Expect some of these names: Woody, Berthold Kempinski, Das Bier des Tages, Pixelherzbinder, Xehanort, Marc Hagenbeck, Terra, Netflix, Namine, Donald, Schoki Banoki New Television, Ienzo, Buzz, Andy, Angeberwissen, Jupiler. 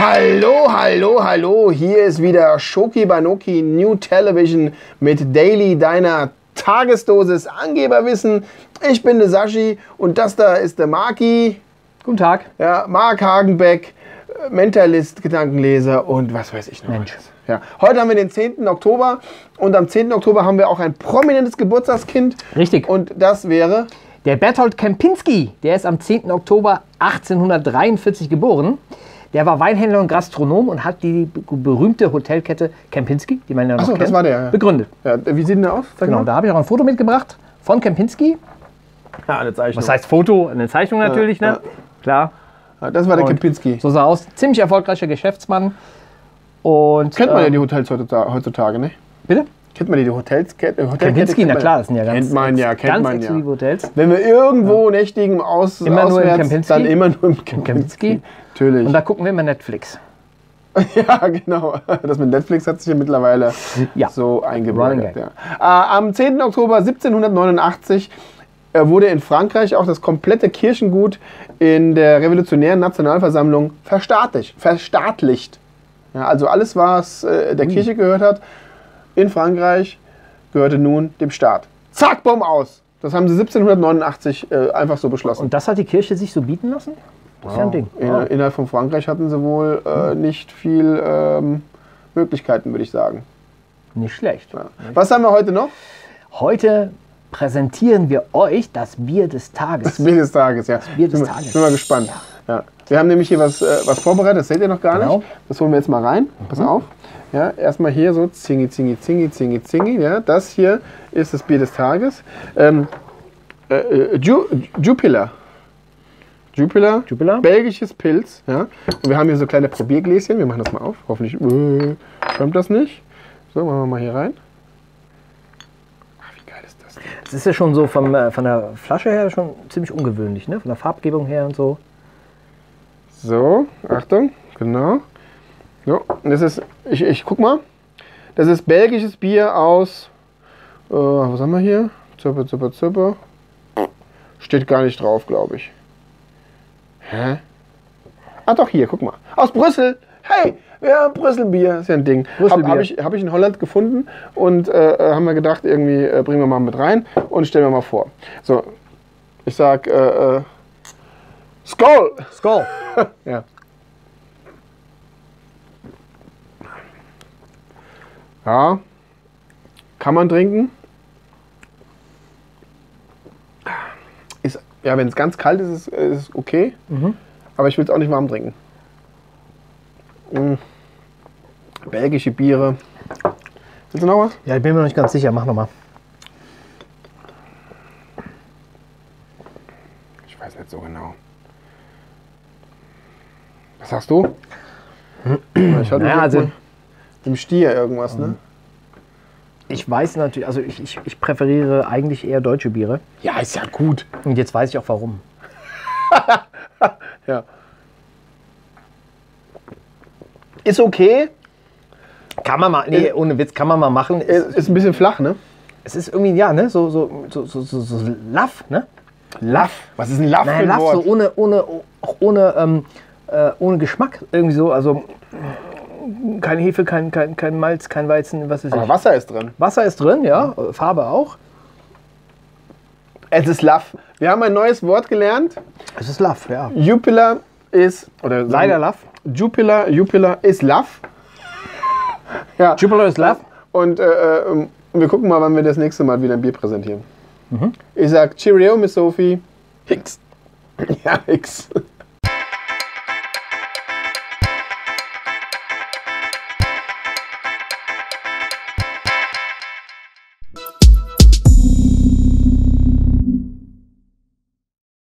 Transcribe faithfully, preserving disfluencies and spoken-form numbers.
Hallo, hallo, hallo, hier ist wieder Schoki Banoki New Television mit Daily, deiner Tagesdosis Angeberwissen. Ich bin der Sashi und das da ist der Marki. Guten Tag. Ja, Marc Hagenbeck, Mentalist, Gedankenleser und was weiß ich noch. Mensch. Ja. Heute haben wir den zehnten Oktober und am zehnten Oktober haben wir auch ein prominentes Geburtstagskind. Richtig. Und das wäre der Berthold Kempinski. Der ist am zehnten Oktober achtzehnhundertdreiundvierzig geboren. Der war Weinhändler und Gastronom und hat die berühmte Hotelkette Kempinski, die man ja noch Achso, kennt, das war der, ja. begründet. Ja, wie sieht denn der aus? Sag genau, mal. Da habe ich auch ein Foto mitgebracht von Kempinski. Ja, eine Zeichnung. Was heißt Foto? Eine Zeichnung natürlich, ja, ne? Ja. Klar. Ja, das war der und Kempinski. So sah er aus. Ziemlich erfolgreicher Geschäftsmann. Und, kennt man ähm, ja die Hotels heutzutage, heutzutage, ne? Bitte? Kennt man die Hotelskette? Hotel Kempinski, na klar, das sind ja ganz, kennt man ja, kennt ganz man exklusive ja. Hotels. Wenn wir irgendwo ja. nächtigen aus, immer auswärts, nur dann immer nur im Kempinski. Natürlich. Und da gucken wir immer Netflix. Ja, genau. Das mit Netflix hat sich ja mittlerweile ja. so eingebürgert. Ja. Äh, am zehnten Oktober siebzehnhundertneunundachtzig wurde in Frankreich auch das komplette Kirchengut in der revolutionären Nationalversammlung verstaatlicht. verstaatlicht. Ja, also alles, was äh, der mhm. Kirche gehört hat, in Frankreich gehörte nun dem Staat. Zack, Bumm, aus! Das haben sie siebzehnhundertneunundachtzig äh, einfach so beschlossen. Und das hat die Kirche sich so bieten lassen? Das ist ja ein Ding. Wow. In, innerhalb von Frankreich hatten sie wohl äh, nicht viel ähm, Möglichkeiten, würde ich sagen. Nicht schlecht. Ja. Was haben wir heute noch? Heute präsentieren wir euch das Bier des Tages. Das Bier des Tages, ja. Das Bier des Tages. Bin mal gespannt. Ja. Ja. Wir haben nämlich hier was, äh, was vorbereitet, das seht ihr noch gar genau. nicht. Das holen wir jetzt mal rein. Mhm. Pass auf. Ja, erstmal hier so zingi, zingi, zingi, zingi, zingi. Ja, das hier ist das Bier des Tages. Ähm, äh, Ju, Jupiler. Jupiler. Jupiler. Belgisches Pilz. Ja. Und wir haben hier so kleine Probiergläschen. Wir machen das mal auf. Hoffentlich äh, schäumt das nicht. So, machen wir mal hier rein. Ach, wie geil ist das denn? Das ist ja schon so vom, äh, von der Flasche her schon ziemlich ungewöhnlich, ne? Von der Farbgebung her und so. So, Achtung, genau. So, das ist, ich, ich guck mal, das ist belgisches Bier aus, äh, was haben wir hier? Zippe, zippe, zippe. Steht gar nicht drauf, glaube ich. Hä? Ah doch, hier, guck mal. Aus Brüssel. Hey, ja, Brüsselbier, ist ja ein Ding. Brüsselbier. Hab, hab, ich, hab ich in Holland gefunden und äh, haben wir gedacht, irgendwie äh, bringen wir mal mit rein und stellen wir mal vor. So, ich sag, äh, äh, Skol! Skol! Ja. Ja, kann man trinken. Ist, ja, wenn es ganz kalt ist, ist es okay. Mhm. Aber ich will es auch nicht warm trinken. Mhm. Belgische Biere. Willst du noch was? Ja, ich bin mir noch nicht ganz sicher. Mach nochmal. Ich weiß nicht so genau. Was sagst du? Ich hatte naja, also im Stier irgendwas, ne? Ich weiß natürlich, also ich, ich, ich präferiere eigentlich eher deutsche Biere. Ja, ist ja gut. Und jetzt weiß ich auch warum. Ja. Ist okay. Kann man mal, nee, ohne Witz, kann man mal machen. Ist, ist ein bisschen flach, ne? Es ist irgendwie, ja, ne? So, so, so, so, so, so laff, ne? Laff. Was ist ein Laff? Nein, Laff, so ohne, ohne, auch ohne, ähm, äh, ohne Geschmack irgendwie so, also. Keine Hefe, kein, kein, kein Malz, kein Weizen, was ist das? Aber Wasser ist drin. Wasser ist drin, ja. Farbe auch. Es ist Laff. Wir haben ein neues Wort gelernt. Es ist Laff, ja. Jupiler ist, oder leider Laff. Jupiler, Jupiler ist Laff. Ja. Jupiler ist Laff. Und äh, wir gucken mal, wann wir das nächste Mal wieder ein Bier präsentieren. Mhm. Ich sag Cheerio, Miss Sophie. Hicks. Ja, Hicks.